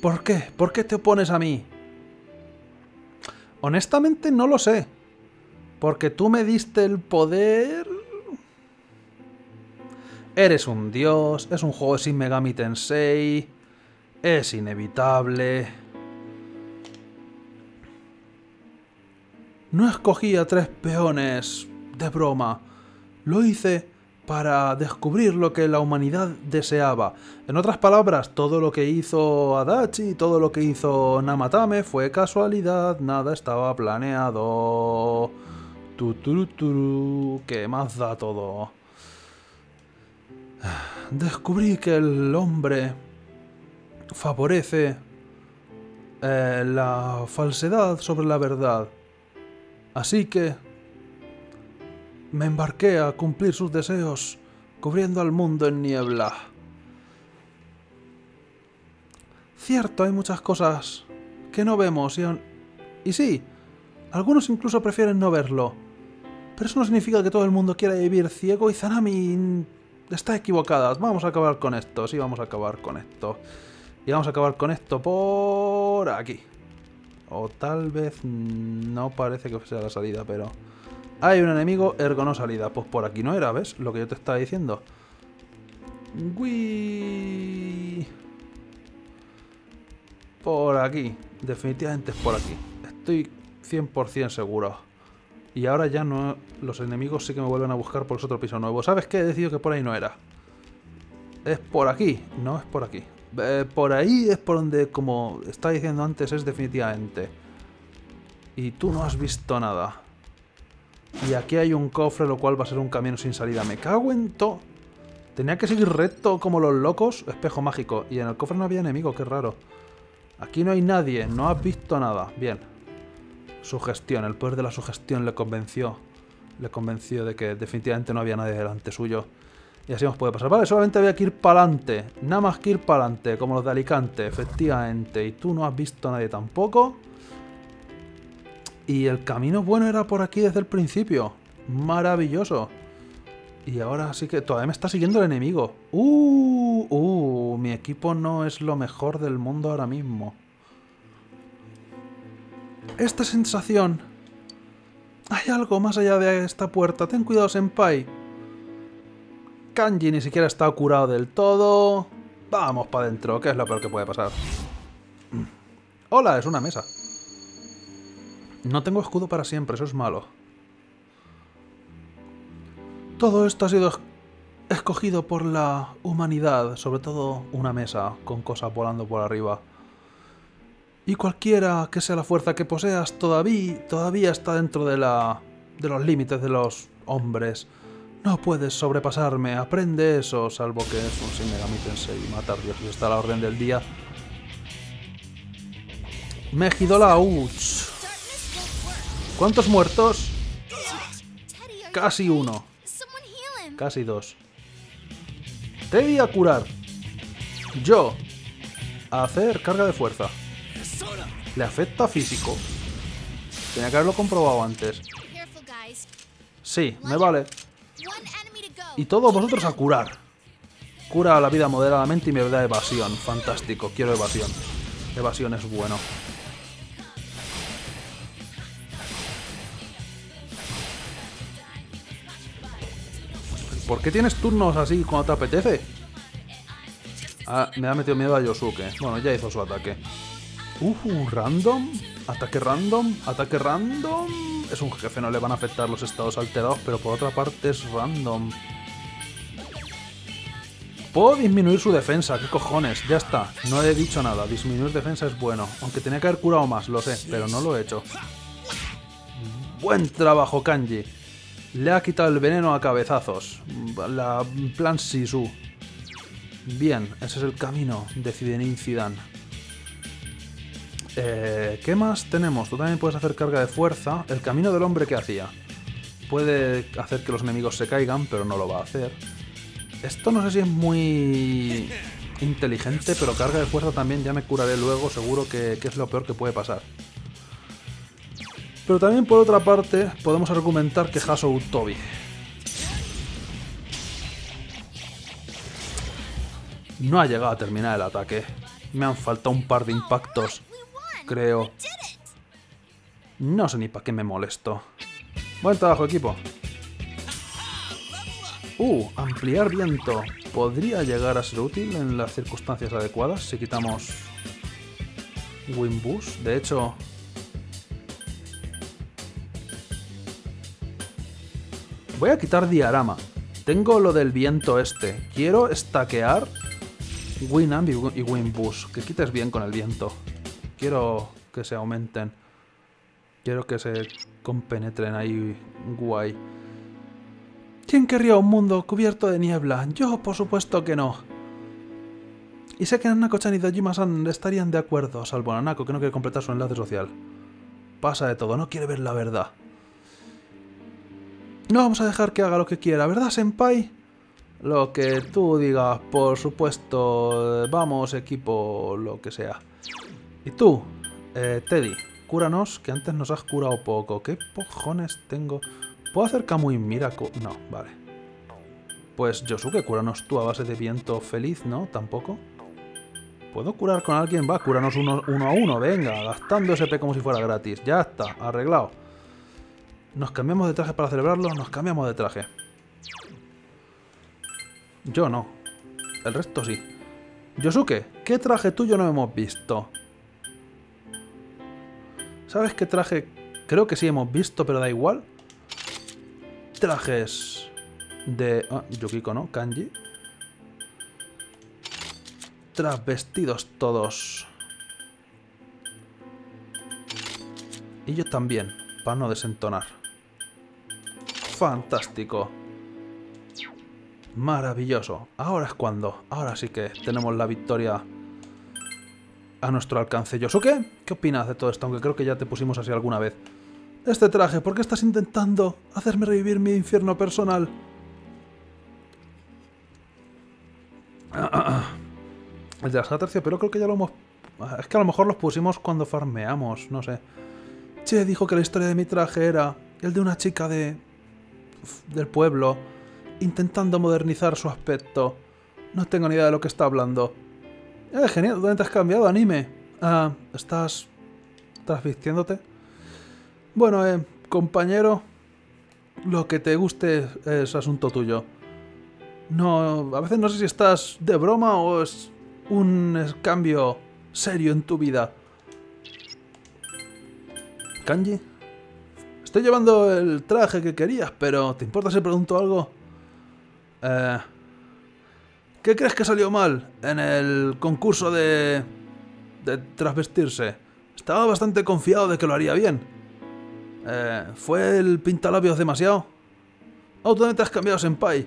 ¿Por qué? ¿Por qué te opones a mí? Honestamente no lo sé. Porque tú me diste el poder... Eres un dios, es un juego de Shin Megami Tensei... Es inevitable... No escogí a 3 peones de broma. Lo hice para descubrir lo que la humanidad deseaba. En otras palabras, todo lo que hizo Adachi, todo lo que hizo Namatame fue casualidad, nada estaba planeado. Tuturuturu, que más da todo. Descubrí que el hombre favorece la falsedad sobre la verdad. Así que me embarqué a cumplir sus deseos, cubriendo al mundo en niebla. Cierto, hay muchas cosas que no vemos y sí, algunos incluso prefieren no verlo. Pero eso no significa que todo el mundo quiera vivir ciego y Izanami está equivocada. Vamos a acabar con esto, sí, vamos a acabar con esto. Y vamos a acabar con esto por aquí. O tal vez no parece que sea la salida, pero... Hay un enemigo, ergo no salida. Pues por aquí no era, ¿ves? Lo que yo te estaba diciendo. ¡Wii! Por aquí. Definitivamente es por aquí. Estoy 100% seguro. Y ahora ya no... Los enemigos sí que me vuelven a buscar por ese otro piso nuevo. ¿Sabes qué? He decidido que por ahí no era. Es por aquí. No es por aquí. Por ahí es por donde, como estaba diciendo antes, es definitivamente. Y tú no has visto nada. Y aquí hay un cofre, lo cual va a ser un camino sin salida. Me cago en todo. Tenía que seguir recto como los locos. Espejo mágico. Y en el cofre no había enemigo, qué raro. Aquí no hay nadie, no has visto nada. Bien. Sugestión, el poder de la sugestión le convenció. Le convenció de que definitivamente no había nadie delante suyo. Y así nos puede pasar. Vale, solamente había que ir para adelante. Nada más que ir para adelante, como los de Alicante, efectivamente. Y tú no has visto a nadie tampoco. Y el camino bueno era por aquí desde el principio. Maravilloso. Y ahora sí que todavía me está siguiendo el enemigo. Mi equipo no es lo mejor del mundo ahora mismo. Esta sensación... Hay algo más allá de esta puerta. Ten cuidado, Senpai. Kanji ni siquiera está curado del todo. Vamos para adentro, que es lo peor que puede pasar. Hola, es una mesa. No tengo escudo para siempre, eso es malo. Todo esto ha sido escogido por la humanidad, sobre todo una mesa con cosas volando por arriba. Y cualquiera que sea la fuerza que poseas todavía está dentro de los límites de los hombres. No puedes sobrepasarme, aprende eso, salvo que es un Shin Megami Tensei y matar dioses está a la orden del día. Megidolauch. ¿Cuántos muertos? Casi uno. Casi dos. Teddy a curar. Yo. A hacer carga de fuerza. Le afecta físico. Tenía que haberlo comprobado antes. Sí, me vale. Y todos vosotros a curar. Cura la vida moderadamente y me da evasión. Fantástico, quiero evasión. Evasión es bueno. ¿Por qué tienes turnos así cuando te apetece? Ah, me ha metido miedo a Yosuke. Bueno, ya hizo su ataque. Random. Ataque random. Ataque random. Es un jefe, no le van a afectar los estados alterados, pero por otra parte es random. Puedo disminuir su defensa, qué cojones, ya está, no he dicho nada, disminuir defensa es bueno, aunque tenía que haber curado más, lo sé, pero no lo he hecho. Buen trabajo, Kanji. Le ha quitado el veneno a cabezazos, la plan Sisu. Bien, ese es el camino de Zidenin Zidane. ¿Qué más tenemos? Tú también puedes hacer carga de fuerza. El camino del hombre que hacía. Puede hacer que los enemigos se caigan, pero no lo va a hacer. Esto no sé si es muy inteligente, pero carga de fuerza también. Ya me curaré luego, seguro que es lo peor que puede pasar. Pero también, por otra parte, podemos argumentar que Hassou Tobi. No ha llegado a terminar el ataque. Me han faltado un par de impactos, creo. No sé ni para qué me molesto. Buen trabajo, equipo. Ampliar viento. Podría llegar a ser útil en las circunstancias adecuadas si quitamos Winbush. De hecho... voy a quitar Diarama. Tengo lo del viento este. Quiero estaquear Winambi y Winbush. Que quites bien con el viento. Quiero que se aumenten. Quiero que se compenetren ahí. Guay. ¿Quién querría un mundo cubierto de niebla? Yo, por supuesto que no. Y sé que Nanako Chan y Dojima-san estarían de acuerdo, salvo Nanako, que no quiere completar su enlace social. Pasa de todo, no quiere ver la verdad. No vamos a dejar que haga lo que quiera, ¿verdad, Senpai? Lo que tú digas, por supuesto. Vamos, equipo, lo que sea. Y tú, Teddy, cúranos, que antes nos has curado poco. ¿Qué cojones tengo...? ¿Puedo hacer Kamui Miraco? No, vale. Pues Yosuke, cúranos tú a base de viento feliz, ¿no? Tampoco. ¿Puedo curar con alguien? Va, cúranos uno a uno, venga, gastando SP como si fuera gratis. Ya está, arreglado. Nos cambiamos de traje para celebrarlo, nos cambiamos de traje. Yo no. El resto sí. Yosuke, ¿qué traje tuyo no hemos visto? ¿Sabes qué traje? Creo que sí hemos visto, pero da igual. Trajes de... Yukiko, ¿no? Kanji. Trasvestidos todos. Y yo también, para no desentonar. Fantástico. Maravilloso. Ahora es cuando. Ahora sí que tenemos la victoria a nuestro alcance. Yosuke, ¿qué opinas de todo esto? Aunque creo que ya te pusimos así alguna vez. Este traje, ¿por qué estás intentando hacerme revivir mi infierno personal? El de las aterciopeladas, pero creo que ya lo hemos... Es que a lo mejor los pusimos cuando farmeamos, no sé. Che dijo que la historia de mi traje era el de una chica del pueblo intentando modernizar su aspecto. No tengo ni idea de lo que está hablando. Genial, ¿dónde te has cambiado, anime? ¿Estás transvistiéndote? Bueno, compañero, lo que te guste es asunto tuyo. No, a veces no sé si estás de broma o es un cambio serio en tu vida. Kanji, estoy llevando el traje que querías, pero ¿te importa si pregunto algo? ¿Qué crees que salió mal en el concurso de trasvestirse? Estaba bastante confiado de que lo haría bien. ¿Fue el pintalabios demasiado? ¿Tú dónde te has cambiado, Senpai?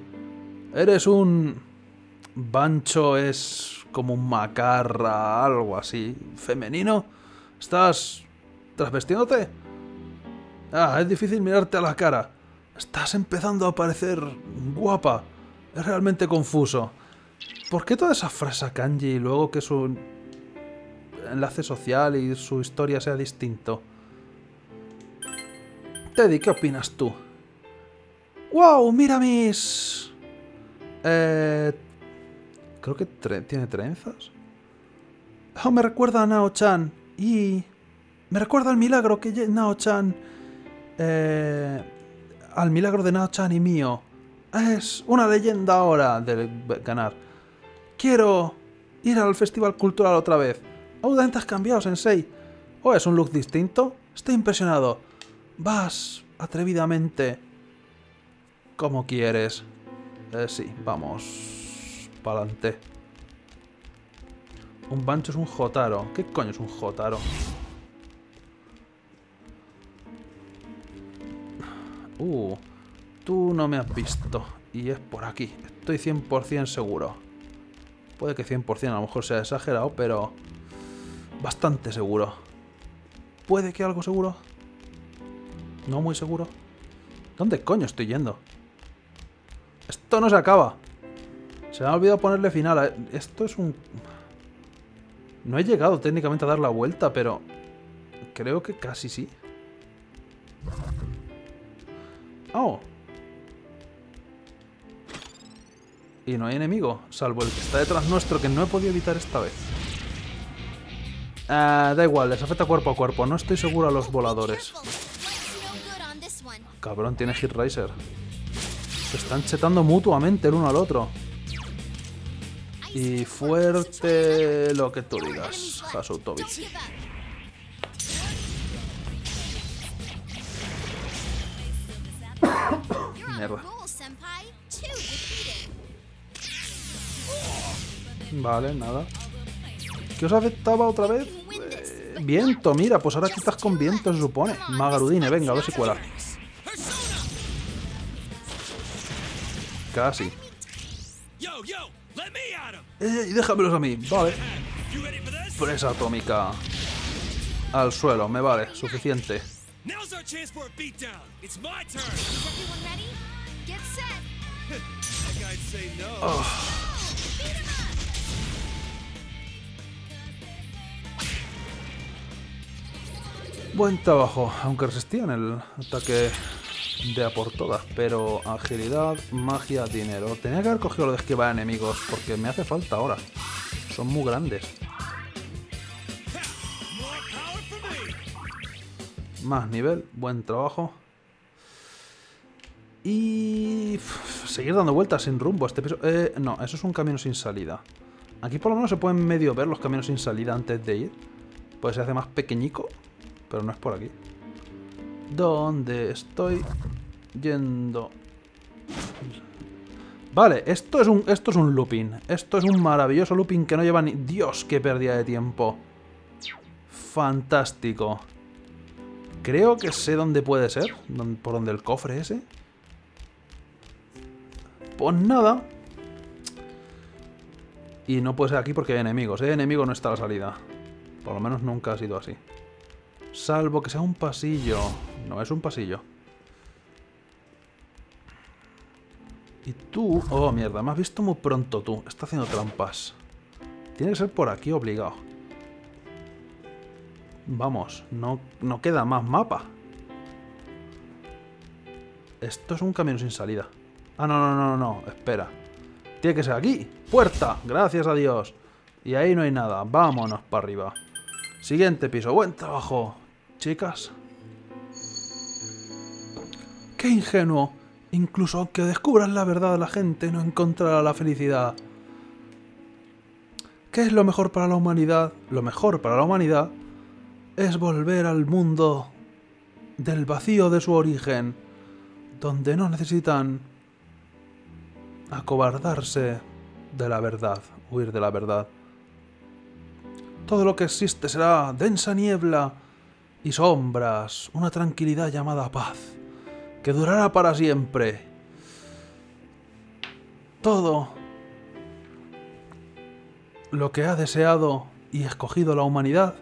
Eres un... Bancho es como un macarra, algo así. ¿Femenino? ¿Estás trasvestiéndote? Es difícil mirarte a la cara. Estás empezando a parecer guapa. Es realmente confuso. ¿Por qué toda esa frase Kanji y luego que su enlace social y su historia sea distinto? Teddy, ¿qué opinas tú? ¡Wow! ¡Mira mis! Creo que tiene trenzas. Oh, me recuerda a Nao-chan. Y... me recuerda al milagro que Nao-chan... al milagro de Nao-chan y mío. Es una leyenda ahora de ganar. Quiero ir al festival cultural otra vez. ¿Aún te has cambiado, Sensei? ¿O es un look distinto? Estoy impresionado. Vas atrevidamente como quieres. Sí, vamos para adelante. Un Bancho es un Jotaro. ¿Qué coño es un Jotaro? Tú no me has visto. Y es por aquí. Estoy 100% seguro. Puede que 100% a lo mejor sea exagerado, pero... bastante seguro. ¿Puede que algo seguro? No muy seguro. ¿Dónde coño estoy yendo? Esto no se acaba. Se me ha olvidado ponerle final a... Esto es un... No he llegado técnicamente a dar la vuelta, pero... creo que casi sí. Y no hay enemigo, salvo el que está detrás nuestro, que no he podido evitar esta vez. Da igual, les afecta cuerpo a cuerpo. No estoy seguro a los voladores. Cabrón, tiene Hit Riser. Se están chetando mutuamente el uno al otro. Y fuerte lo que tú digas, Hassou Tobi. Mierda. Vale, nada. ¿Qué os afectaba otra vez? Viento, mira, pues ahora quitas con viento, se supone. Magarudyne, venga, a ver si cuela. Casi. Déjamelos a mí, vale. Presa atómica. Al suelo, me vale, suficiente. Oh. Buen trabajo, aunque resistían el ataque de a por todas, pero agilidad, magia, dinero. Tenía que haber cogido lo de esquivar enemigos, porque me hace falta ahora. Son muy grandes. Más nivel, buen trabajo. Y... seguir dando vueltas sin rumbo. Este piso... no, eso es un camino sin salida. Aquí por lo menos se pueden medio ver los caminos sin salida antes de ir. Pues se hace más pequeñico, pero no es por aquí. ¿Dónde estoy yendo? Vale, esto es un looping. Esto es un maravilloso looping que no lleva ni... Dios, qué pérdida de tiempo. Fantástico. Creo que sé dónde puede ser. Por donde el cofre ese. Pues nada. Y no puede ser aquí porque hay enemigos. El enemigo no está a la salida. Por lo menos nunca ha sido así. Salvo que sea un pasillo. No, es un pasillo. Y tú... Oh, mierda. Me has visto muy pronto tú. Está haciendo trampas. Tiene que ser por aquí obligado. Vamos. No queda más mapa. Esto es un camino sin salida. Ah, no. Espera. Tiene que ser aquí. Puerta. Gracias a Dios. Y ahí no hay nada. Vámonos para arriba. Siguiente piso. Buen trabajo, chicas. ¡Qué ingenuo! Incluso aunque descubras la verdad, la gente no encontrará la felicidad. ¿Qué es lo mejor para la humanidad? Lo mejor para la humanidad es volver al mundo del vacío de su origen, donde no necesitan acobardarse de la verdad, huir de la verdad. Todo lo que existe será densa niebla y sombras, una tranquilidad llamada paz, que durará para siempre. Todo lo que ha deseado y escogido la humanidad,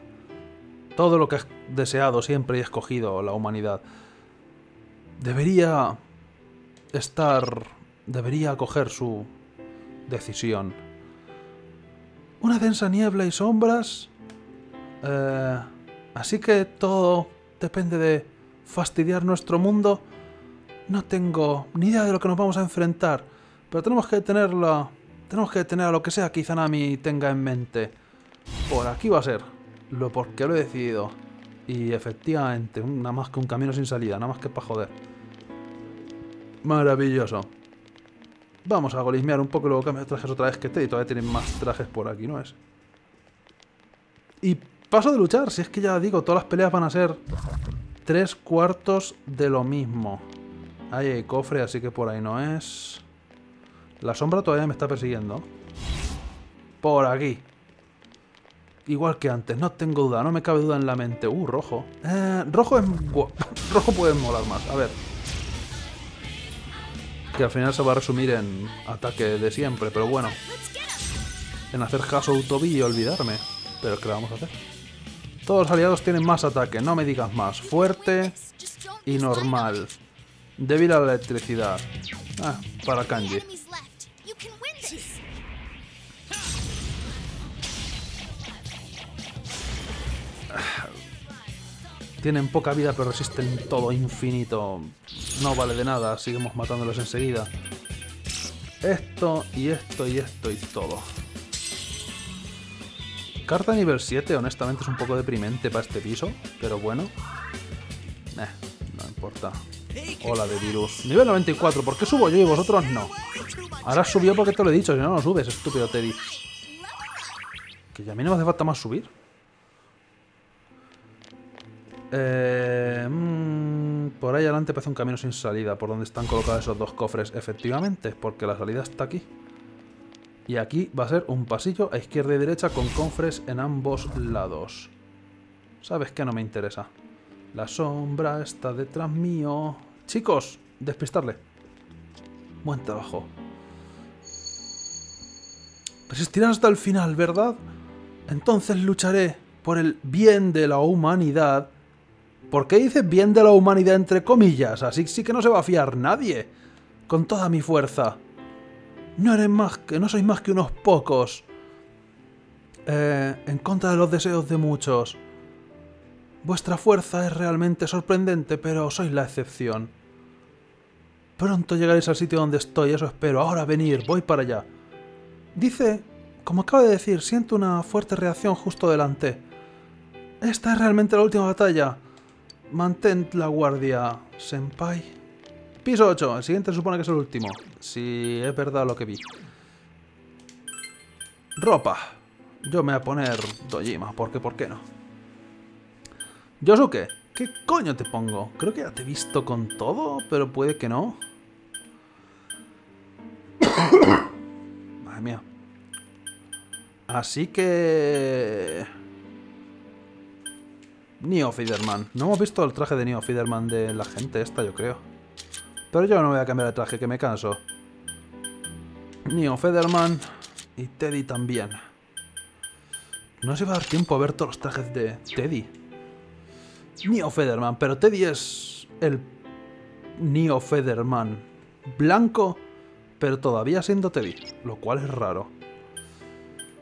todo lo que ha deseado siempre y escogido la humanidad, debería acoger su decisión. Una densa niebla y sombras. Así que todo depende de fastidiar nuestro mundo. No tengo ni idea de lo que nos vamos a enfrentar, pero tenemos que tener a lo que sea que Izanami tenga en mente. Por aquí va a ser. Porque lo he decidido. Y efectivamente, nada más que un camino sin salida, nada más que para joder. Maravilloso. Vamos a golismear un poco y luego cambio de trajes otra vez, que Teddy todavía tiene más trajes por aquí, ¿no es? Y paso de luchar, si es que ya digo, todas las peleas van a ser 3/4 de lo mismo. Ahí hay cofre, así que por ahí no es. La sombra todavía me está persiguiendo. Por aquí. Igual que antes, no tengo duda, no me cabe duda en la mente. Rojo. Rojo es... rojo puede molar más, a ver. Que al final se va a resumir en ataque de siempre, pero bueno. En hacer Hassou Tobi y olvidarme. Pero ¿qué vamos a hacer? Todos los aliados tienen más ataque, no me digas más. Fuerte y normal. Débil a la electricidad. Para Kanji. Tienen poca vida pero resisten todo infinito. No vale de nada, seguimos matándolos enseguida. Esto y esto y esto y todo. Carta nivel 7, honestamente, es un poco deprimente para este piso, pero bueno. No importa. Hola de virus. Nivel 94, ¿por qué subo yo y vosotros no? Ahora subió porque te lo he dicho, si no, no subes, estúpido Teddy. Que ya a mí no me hace falta más subir. Por ahí adelante parece un camino sin salida, por donde están colocados esos dos cofres. Efectivamente, porque la salida está aquí. Y aquí va a ser un pasillo a izquierda y derecha con cofres en ambos lados. ¿Sabes qué? No me interesa. La sombra está detrás mío. Chicos, despistarle. Buen trabajo. Resistirán hasta el final, ¿verdad? Entonces lucharé por el bien de la humanidad. ¿Por qué dice bien de la humanidad entre comillas? Así sí que no se va a fiar nadie. Con toda mi fuerza. No sois más que unos pocos. En contra de los deseos de muchos. Vuestra fuerza es realmente sorprendente, pero sois la excepción. Pronto llegaréis al sitio donde estoy, eso espero. Ahora venid, voy para allá. Dice, como acaba de decir, siento una fuerte reacción justo delante. Esta es realmente la última batalla. Mantén la guardia, Senpai. Piso 8, el siguiente se supone que es el último. Si es verdad lo que vi. Ropa. Yo me voy a poner Dojima, porque ¿por qué no? Yosuke, ¿qué coño te pongo? Creo que ya te he visto con todo, pero puede que no. Madre mía. Así que... Neo Federman. No hemos visto el traje de Neo Federman de la gente esta, yo creo. Pero yo no voy a cambiar de traje, que me canso. Neo Federman y Teddy también. No se va a dar tiempo a ver todos los trajes de Teddy. Neo Federman, pero Teddy es el Neo Federman blanco, pero todavía siendo Teddy, lo cual es raro.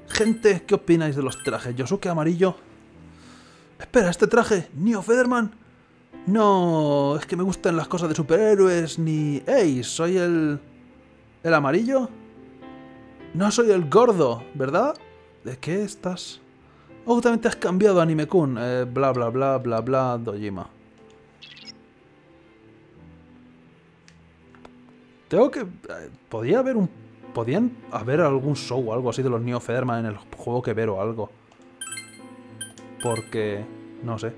Gente, ¿qué opináis de los trajes? Yosuke amarillo. Espera, ¿este traje? ¿Neo Federman? No, es que me gustan las cosas de superhéroes, ni... ¡Ey! ¿Soy el amarillo? No soy el gordo, ¿verdad? ¿De qué estás...? Oh, también te has cambiado, Anime-kun. Bla, bla, bla, bla, bla, Dojima. Tengo que... ¿Podían haber algún show o algo así de los Neo Federman en el juego que ver o algo? Porque... no sé.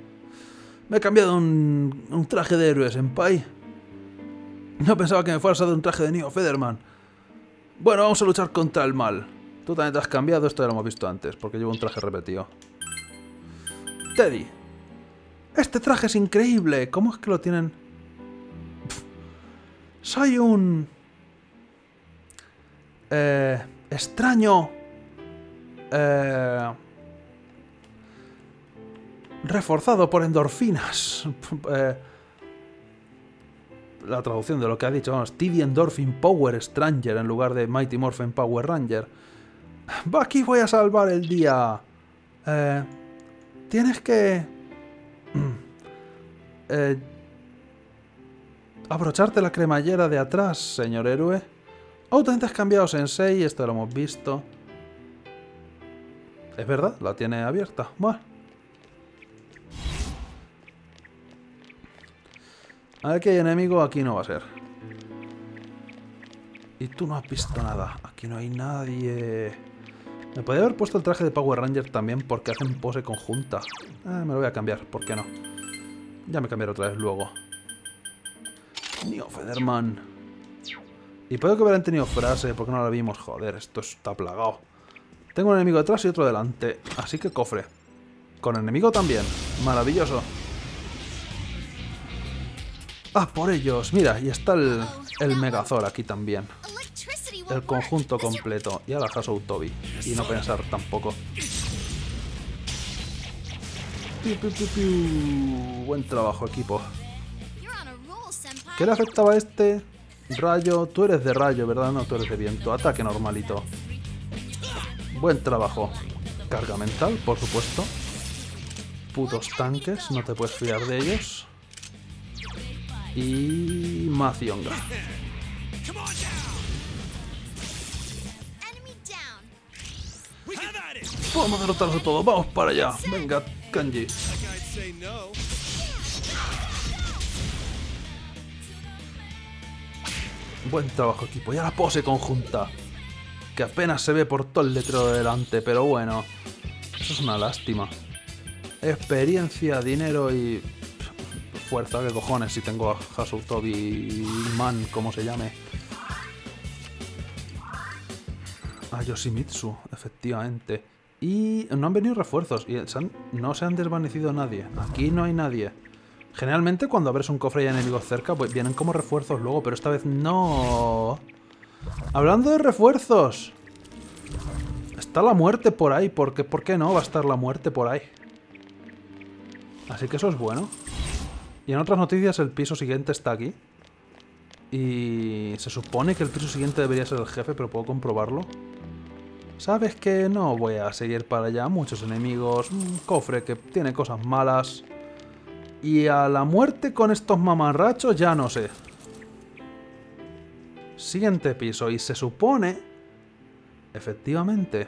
Me he cambiado un traje de héroe, Senpai. No pensaba que me fuera a salir un traje de Neo Federman. Bueno, vamos a luchar contra el mal. Tú también te has cambiado, esto ya lo hemos visto antes, porque llevo un traje repetido. Teddy. Este traje es increíble. ¿Cómo es que lo tienen? Pff. Soy un... extraño... reforzado por endorfinas. La traducción de lo que ha dicho, vamos, Teddy Endorphin Power Stranger en lugar de Mighty Morphin Power Ranger. Va, aquí voy a salvar el día. Tienes que... abrocharte la cremallera de atrás, señor héroe. Oh, también te has cambiado, Sensei. Esto lo hemos visto. Es verdad, la tiene abierta. Bueno. Aquí hay enemigo, aquí no va a ser. Y tú no has visto nada. Aquí no hay nadie... Me podría haber puesto el traje de Power Ranger también porque hacen pose conjunta. Me lo voy a cambiar, ¿por qué no? Ya me cambiaré otra vez luego. Neo Federman. Y puedo que hubieran tenido frase porque no la vimos. Joder, esto está plagado. Tengo un enemigo detrás y otro delante. Así que cofre. Con enemigo también. Maravilloso. Ah, por ellos. Mira, y está el Megazord aquí también. El conjunto completo. Y a la Hassou Tobi. Y no pensar tampoco. Piu, piu, piu, piu. Buen trabajo, equipo. ¿Qué le afectaba a este? Rayo. Tú eres de rayo, ¿verdad? No, tú eres de viento. Ataque normalito. Buen trabajo. Carga mental, por supuesto. Putos tanques. No te puedes fiar de ellos. Y... Mazionga. Podemos derrotarlos a todos. Vamos para allá. Venga, Kanji. Buen trabajo, equipo. Y ahora pose conjunta, que apenas se ve por todo el letrero de delante, pero bueno, eso es una lástima. Experiencia, dinero y... fuerza, que cojones, si tengo a Hassou Tobi Man, como se llame. A Yoshimitsu, efectivamente. Y no han venido refuerzos, y no se han desvanecido nadie. Aquí no hay nadie. Generalmente cuando abres un cofre y hay enemigos cerca, pues vienen como refuerzos luego, pero esta vez no. Hablando de refuerzos, está la muerte por ahí, porque ¿por qué no va a estar la muerte por ahí? Así que eso es bueno. Y en otras noticias, el piso siguiente está aquí. Y se supone que el piso siguiente debería ser el jefe, pero puedo comprobarlo. ¿Sabes qué? No voy a seguir para allá. Muchos enemigos, un cofre que tiene cosas malas. Y a la muerte con estos mamarrachos ya no sé. Siguiente piso. Y se supone... efectivamente.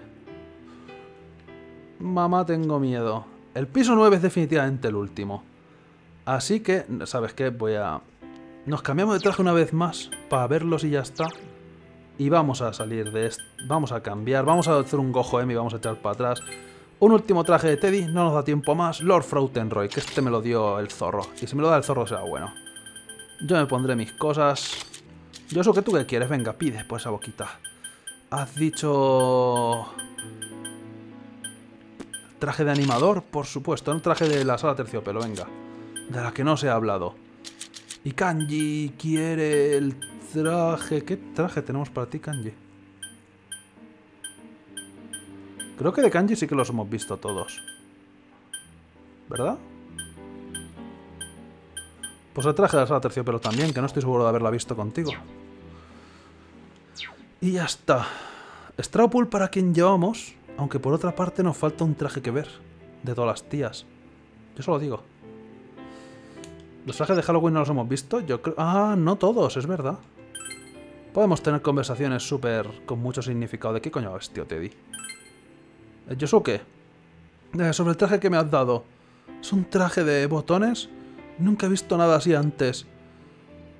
Mamá, tengo miedo. El piso 9 es definitivamente el último. Así que, ¿sabes qué? Voy a... nos cambiamos de traje una vez más para verlos y ya está. Y vamos a salir de esto. Vamos a cambiar. Vamos a hacer un Gojo M y vamos a echar para atrás. Un último traje de Teddy, no nos da tiempo más. Lord Froutenroy, que este me lo dio el zorro. Y si me lo da el zorro será bueno. Yo me pondré mis cosas. Yosuke, ¿tú qué quieres? Venga, pide por esa boquita. Has dicho... traje de animador, por supuesto. Un traje de la sala terciopelo, venga. De la que no se ha hablado. Y Kanji quiere el traje... ¿qué traje tenemos para ti, Kanji? Creo que de Kanji sí que los hemos visto todos, ¿verdad? Pues el traje de la sala terciopelo también, que no estoy seguro de haberla visto contigo. Y ya está. Straupul para quien llevamos, aunque por otra parte nos falta un traje que ver, de todas las tías. Yo solo digo. Los trajes de Halloween no los hemos visto, yo creo... ah, no todos, es verdad. Podemos tener conversaciones súper... con mucho significado. ¿De qué coño vas, tío Teddy? Yosuke, sobre el traje que me has dado. ¿Es un traje de botones? Nunca he visto nada así antes.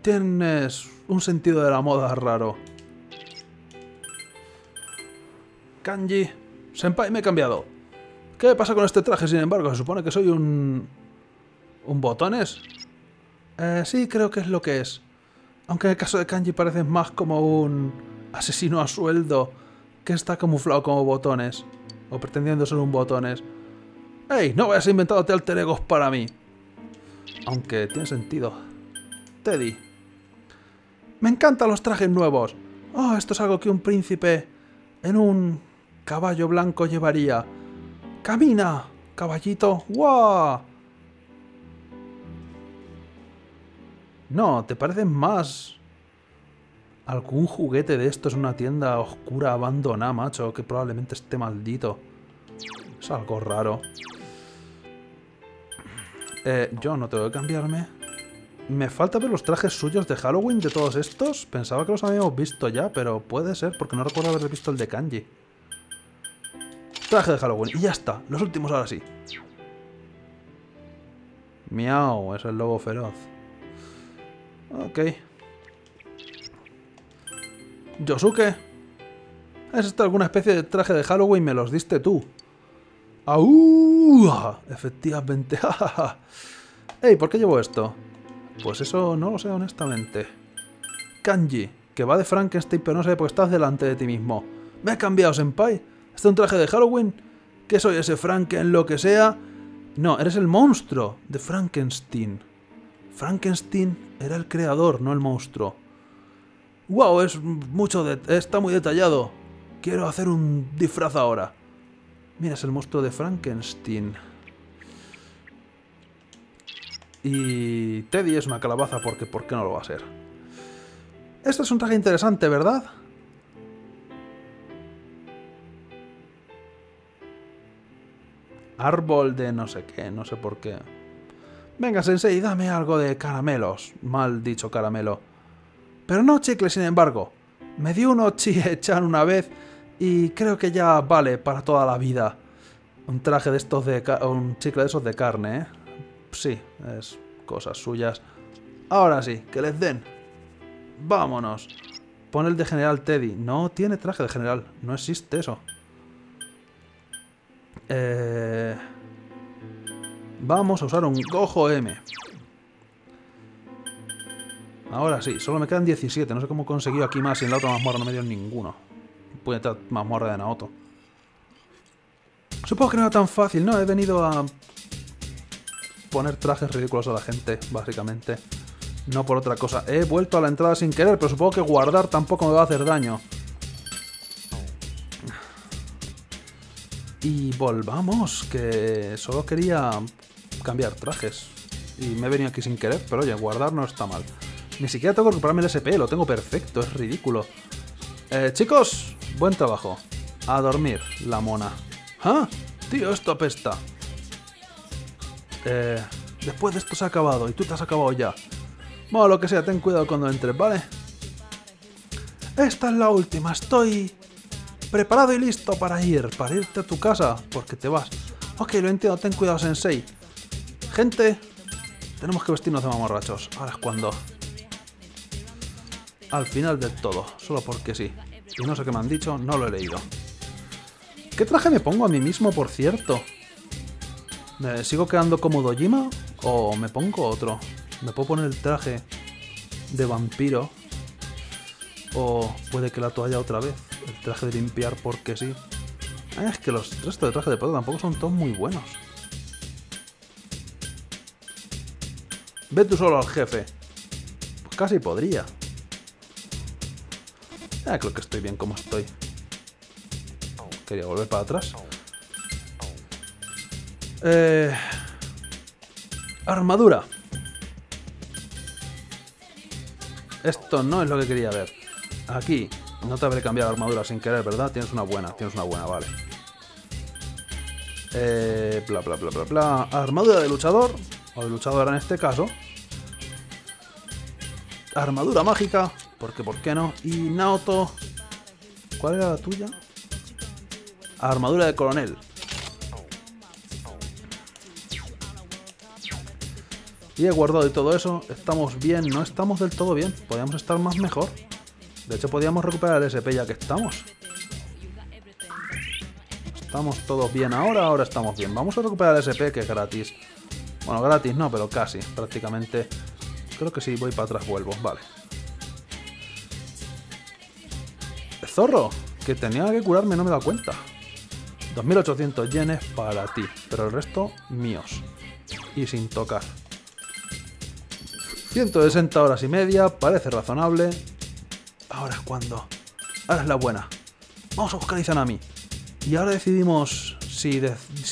Tienes un sentido de la moda raro. Kanji, senpai, me he cambiado. ¿Qué me pasa con este traje, sin embargo? ¿Se supone que soy un botones? Sí, creo que es lo que es. Aunque en el caso de Kanji pareces más como un asesino a sueldo que está camuflado como botones. O pretendiendo ser un botones. ¡Ey! No vayas a inventarte alter egos para mí. Aunque tiene sentido. Teddy. Me encantan los trajes nuevos. Oh, esto es algo que un príncipe en un caballo blanco llevaría. ¡Camina, caballito! ¡Guau! No, te parecen más... algún juguete de estos en una tienda oscura abandonada, macho, que probablemente esté maldito. Es algo raro. Yo no tengo que cambiarme. Me falta ver los trajes suyos de Halloween de todos estos. Pensaba que los habíamos visto ya, pero puede ser, porque no recuerdo haber visto el de Kanji. Traje de Halloween, y ya está. Los últimos ahora sí. Miau, es el lobo feroz. Ok. Yosuke, ¿es esto alguna especie de traje de Halloween? Me los diste tú. ¡Aú! Efectivamente. Ey, ¿por qué llevo esto? Pues eso no lo sé honestamente. Kanji, que va de Frankenstein, pero no sé, porque estás delante de ti mismo. Me ha cambiado, senpai. ¿Este es un traje de Halloween? ¿Qué soy, ese Franken lo que sea? No, eres el monstruo de Frankenstein. Frankenstein era el creador, no el monstruo. ¡Wow! Es mucho está muy detallado. Quiero hacer un disfraz ahora. Mira, es el monstruo de Frankenstein. Y Teddy es una calabaza, porque ¿por qué no lo va a ser? Este es un traje interesante, ¿verdad? Árbol de no sé qué, no sé por qué. Venga, sensei, dame algo de caramelos. Mal dicho caramelo. Pero no chicle, sin embargo. Me dio uno Chie-chan una vez y creo que ya vale para toda la vida. Un traje de estos de... un chicle de esos de carne, ¿eh? Sí, es cosas suyas. Ahora sí, que les den. Vámonos. Pon el de General Teddy. No tiene traje de general. No existe eso. Vamos a usar un Gojo M. Ahora sí, solo me quedan 17. No sé cómo he conseguido aquí más y en la otra mazmorra no me dio ninguno. Puede estar mazmorra de Naoto. Supongo que no era tan fácil, ¿no? He venido a poner trajes ridículos a la gente, básicamente. No por otra cosa. He vuelto a la entrada sin querer, pero supongo que guardar tampoco me va a hacer daño. Y volvamos, que solo quería cambiar trajes. Y me he venido aquí sin querer, pero oye, guardar no está mal. Ni siquiera tengo que recuperarme el SP, lo tengo perfecto, es ridículo. Chicos, buen trabajo. A dormir, la mona. ¡Ah! Tío, esto apesta. Después de esto se ha acabado, y tú te has acabado ya. Bueno, lo que sea, ten cuidado cuando entres, ¿vale? Esta es la última, estoy... preparado y listo para irte a tu casa, porque te vas. Ok, lo entiendo, ten cuidado, sensei. Gente, tenemos que vestirnos de mamorrachos. Ahora es cuando... al final del todo, solo porque sí. Y no sé qué me han dicho, no lo he leído. ¿Qué traje me pongo a mí mismo, por cierto? ¿Me sigo quedando como Dojima o me pongo otro? Me puedo poner el traje de vampiro. O puede que la toalla otra vez. El traje de limpiar porque sí. Es que los restos de traje de pelo tampoco son todos muy buenos. Ve tú solo al jefe. Pues casi podría. Ya creo que estoy bien como estoy. Quería volver para atrás. Armadura. Esto no es lo que quería ver. Aquí, no te habré cambiado armadura sin querer, ¿verdad? Tienes una buena, vale. Bla, bla, bla, bla, bla. Armadura de luchador, o de luchadora en este caso. Armadura mágica, porque ¿por qué no? Y Naoto, ¿cuál era la tuya? Armadura de coronel. Y he guardado y todo eso. Estamos bien, no estamos del todo bien. Podríamos estar más mejor. De hecho, podríamos recuperar el SP ya que estamos. Estamos todos bien ahora, ahora estamos bien. Vamos a recuperar el SP que es gratis. Bueno, gratis no, pero casi, prácticamente. Creo que sí, voy para atrás, vuelvo, vale. Zorro, que tenía que curarme, no me he dado cuenta. 2800 yenes para ti, pero el resto míos. Y sin tocar. 160 horas y media, parece razonable. Ahora es cuando. Ahora es la buena. Vamos a buscar a Izanami. Y ahora decidimos si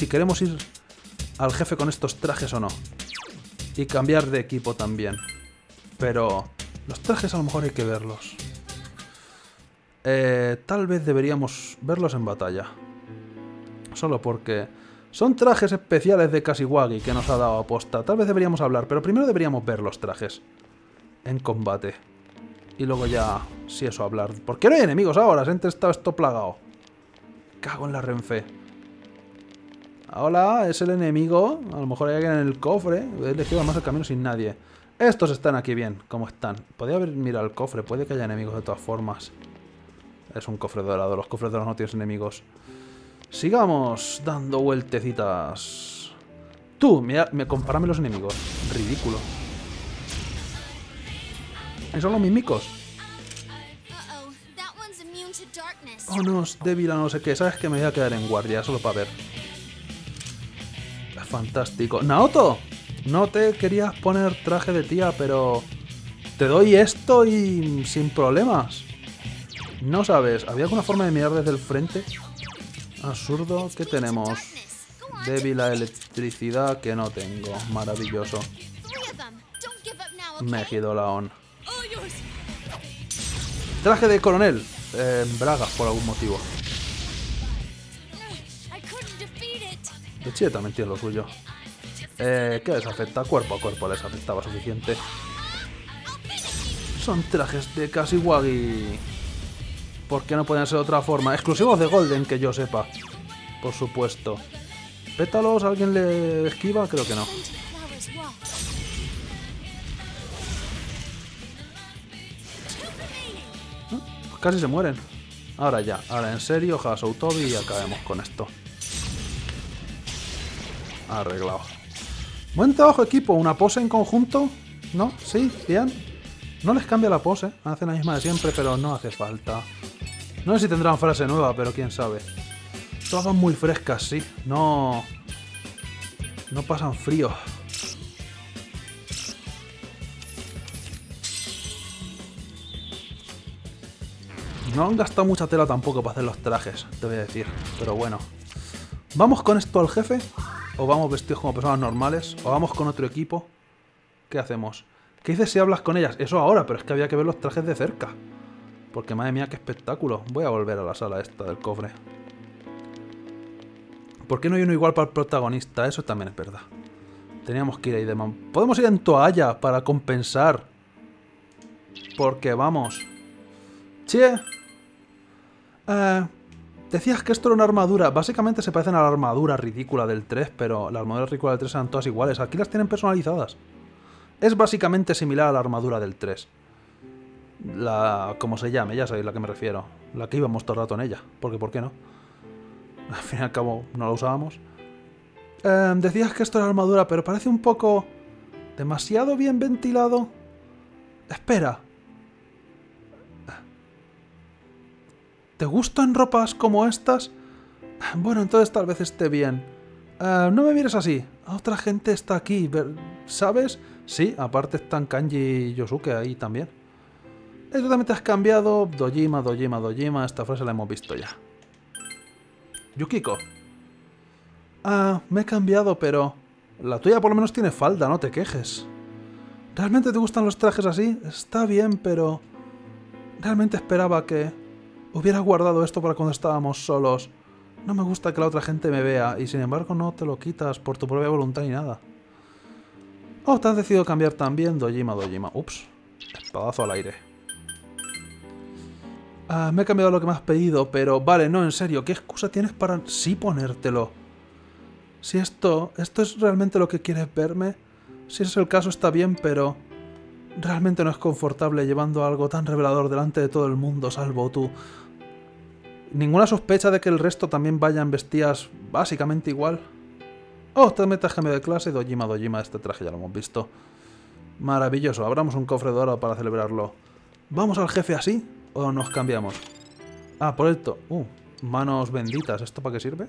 queremos ir al jefe con estos trajes o no. Y cambiar de equipo también. Pero los trajes a lo mejor hay que verlos. Tal vez deberíamos verlos en batalla. Solo porque... son trajes especiales de Kashiwagi que nos ha dado aposta. Tal vez deberíamos hablar, pero primero deberíamos ver los trajes en combate. Y luego ya, si eso, hablar. ¿Por qué no hay enemigos ahora? Gente, está esto plagado. Cago en la Renfe. Hola, es el enemigo. A lo mejor hay alguien en el cofre. He elegido además el camino sin nadie. Estos están aquí bien, como están. Podría haber mirado el cofre, puede que haya enemigos de todas formas. Es un cofre dorado, los cofres dorados no tienen enemigos. Sigamos dando vueltecitas. Tú, comparame los enemigos. Ridículo. ¿Y son los mímicos? Oh no, es débil a no sé qué. Sabes que me voy a quedar en guardia, solo para ver. Fantástico. ¡Naoto! No te querías poner traje de tía, pero... te doy esto y... sin problemas. No sabes, ¿había alguna forma de mirar desde el frente? Absurdo, ¿qué tenemos? Débil a electricidad que no tengo. Maravilloso. Megidolauch. Traje de coronel. Bragas por algún motivo. De chile también tiene lo suyo. ¿Qué les afecta? Cuerpo a cuerpo les afectaba suficiente. Son trajes de Kashiwagi. ¿Por qué no pueden ser de otra forma? Exclusivos de Golden, que yo sepa. Por supuesto. pétalos, ¿alguien le esquiva? Creo que no. Pues casi se mueren. Ahora ya, ahora en serio, Hassou Tobi y acabemos con esto. Arreglado. Buen trabajo, equipo. ¿Una pose en conjunto? ¿No? ¿Sí? ¿Bien? No les cambia la pose. Hacen la misma de siempre, pero no hace falta. No sé si tendrán frase nueva, pero quién sabe. Todas muy frescas, sí. No... no pasan frío. No han gastado mucha tela tampoco para hacer los trajes, te voy a decir. Pero bueno. ¿Vamos con esto al jefe? ¿O vamos vestidos como personas normales? ¿O vamos con otro equipo? ¿Qué hacemos? ¿Qué dices si hablas con ellas? Eso ahora, pero es que había que ver los trajes de cerca. Porque madre mía, qué espectáculo. Voy a volver a la sala esta del cofre. ¿Por qué no hay uno igual para el protagonista? Eso también es verdad. Teníamos que ir ahí de man... Podemos ir en toalla para compensar. Porque vamos. Che. Decías que esto era una armadura. Básicamente se parecen a la armadura ridícula del 3, pero la armadura ridícula del 3 eran todas iguales. Aquí las tienen personalizadas. Es básicamente similar a la armadura del 3. La... como se llame, ya sabéis la que me refiero. La que íbamos todo el rato en ella. Porque, ¿por qué no? Al fin y al cabo, no la usábamos. Decías que esto era armadura, pero parece un poco... demasiado bien ventilado. Espera. ¿Te gustan ropas como estas? Bueno, entonces tal vez esté bien. No me mires así. Otra gente está aquí, ¿sabes? Sí, aparte están Kanji y Yosuke ahí también. Eso también te has cambiado. Dojima, Dojima, Dojima. Esta frase la hemos visto ya. Yukiko. Ah, me he cambiado, pero... la tuya por lo menos tiene falda, no te quejes. ¿Realmente te gustan los trajes así? Está bien, pero... realmente esperaba que... hubiera guardado esto para cuando estábamos solos. No me gusta que la otra gente me vea, y sin embargo no te lo quitas por tu propia voluntad ni nada. Oh, te has decidido cambiar también, Dojima, Dojima. Ups, espadazo al aire. Ah, me he cambiado lo que me has pedido, pero... vale, no, en serio, ¿qué excusa tienes para sí ponértelo? Si esto es realmente lo que quieres verme, si es el caso está bien, pero... realmente no es confortable llevando algo tan revelador delante de todo el mundo, salvo tú. ¿Ninguna sospecha de que el resto también vayan vestidas básicamente igual? Oh, también te has cambiado de clase, Dojima, Dojima, este traje ya lo hemos visto. Maravilloso, abramos un cofre de oro para celebrarlo. ¿Vamos al jefe así? ¿O nos cambiamos? Ah, por esto. Manos benditas, ¿esto para qué sirve?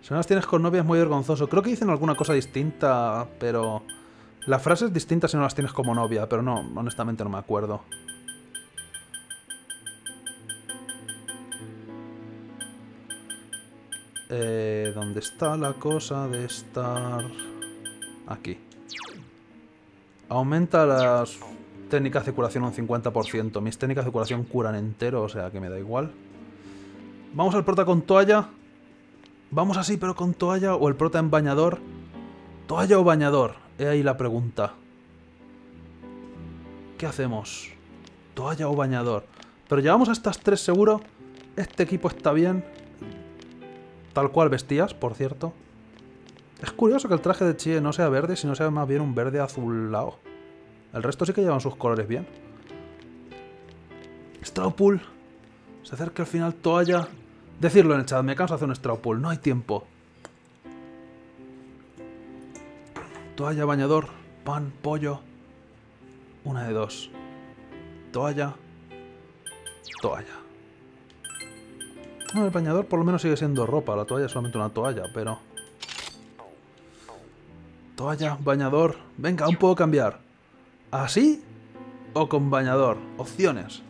Si no las tienes con novia es muy vergonzoso. Creo que dicen alguna cosa distinta, pero... la frase es distinta si no las tienes como novia, pero no, honestamente no me acuerdo. ¿Dónde está la cosa de estar...? Aquí. Aumenta las técnicas de curación un 50%. Mis técnicas de curación curan entero, o sea que me da igual. Vamos al prota con toalla... ¿vamos así, pero con toalla o el prota en bañador? ¿Toalla o bañador? He ahí la pregunta. ¿Qué hacemos? ¿Toalla o bañador? Pero llevamos a estas tres seguro. Este equipo está bien. Tal cual vestías, por cierto. Es curioso que el traje de Chie no sea verde, sino sea más bien un verde azulado. El resto sí que llevan sus colores bien. Strawpool. Se acerca al final toalla... decirlo en el chat, me canso de hacer un straw poll, no hay tiempo. Toalla, bañador, pan, pollo. Una de dos. Toalla. Toalla. No, el bañador por lo menos sigue siendo ropa, la toalla es solamente una toalla, pero... toalla, bañador... venga, aún puedo cambiar. ¿Así? ¿O con bañador? Opciones.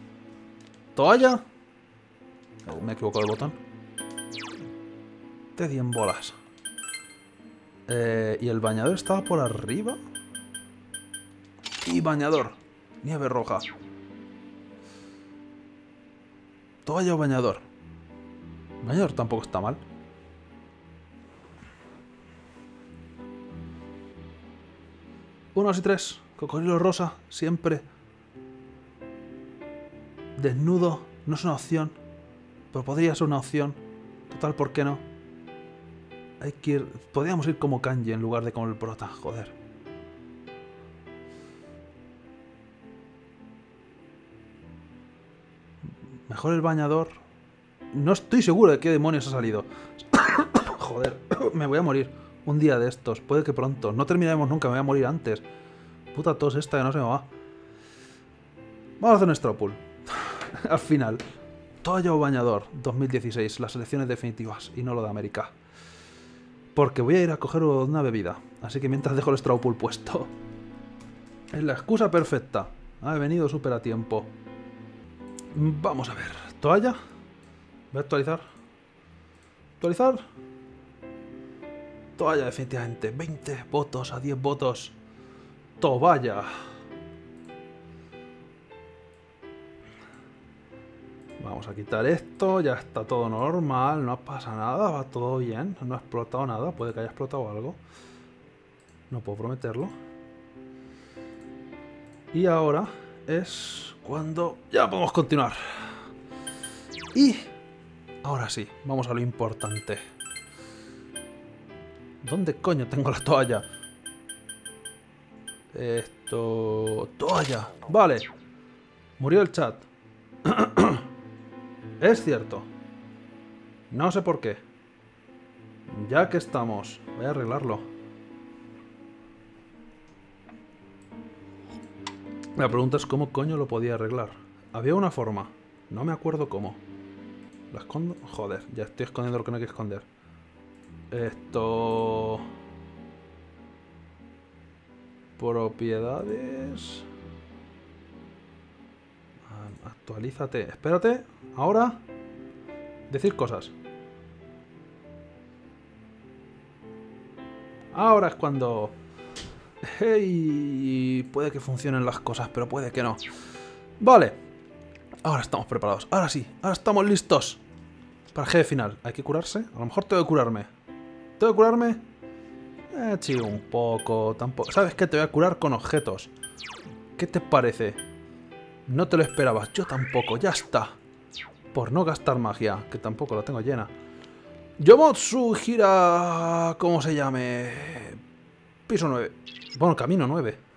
Toalla... me he equivocado el botón. Teddy en bolas. ¿Y el bañador estaba por arriba? Y bañador. Nieve roja. Toalla o bañador. Bañador tampoco está mal. Unos y tres. Cocodrilo rosa. Siempre. Desnudo. No es una opción. Pero podría ser una opción. Total, ¿por qué no? Hay que ir... Podríamos ir como Kanji en lugar de como el prota, joder. Mejor el bañador... No estoy seguro de qué demonios ha salido. Joder, me voy a morir. Un día de estos, puede que pronto. No terminaremos nunca, me voy a morir antes. Puta tos esta que no se me va. Vamos a hacer nuestro pool. Al final. Toyo bañador, 2016. Las elecciones definitivas y no lo de América. Porque voy a ir a coger una bebida. Así que mientras dejo el straw pool puesto. Es la excusa perfecta. Ha venido súper a tiempo. Vamos a ver. ¿Toalla? Voy a actualizar. ¿Actualizar? Toalla, definitivamente. 20 votos a 10 votos. Toalla. Vamos a quitar esto. Ya está todo normal. No pasa nada. Va todo bien. No ha explotado nada. Puede que haya explotado algo. No puedo prometerlo. Y ahora es cuando ya podemos continuar. Y ahora sí. Vamos a lo importante. ¿Dónde coño tengo la toalla? Esto... Toalla. Vale. Murió el chat. Es cierto. No sé por qué. Ya que estamos... Voy a arreglarlo. La pregunta es cómo coño lo podía arreglar. Había una forma. No me acuerdo cómo. ¿La escondo? Joder, ya estoy escondiendo lo que no hay que esconder. Esto... Propiedades... Actualízate. Espérate. Ahora... Decir cosas. Ahora es cuando... Hey, puede que funcionen las cosas, pero puede que no. Vale. Ahora estamos preparados. Ahora sí. Ahora estamos listos. Para el jefe final. ¿Hay que curarse? A lo mejor tengo que curarme. ¿Tengo que curarme? Chido un poco. Tampoco. ¿Sabes qué? Te voy a curar con objetos. ¿Qué te parece? No te lo esperabas. Yo tampoco. Ya está. Por no gastar magia. Que tampoco la tengo llena. Yomotsu gira... ¿Cómo se llame? Piso 9. Bueno, camino 9.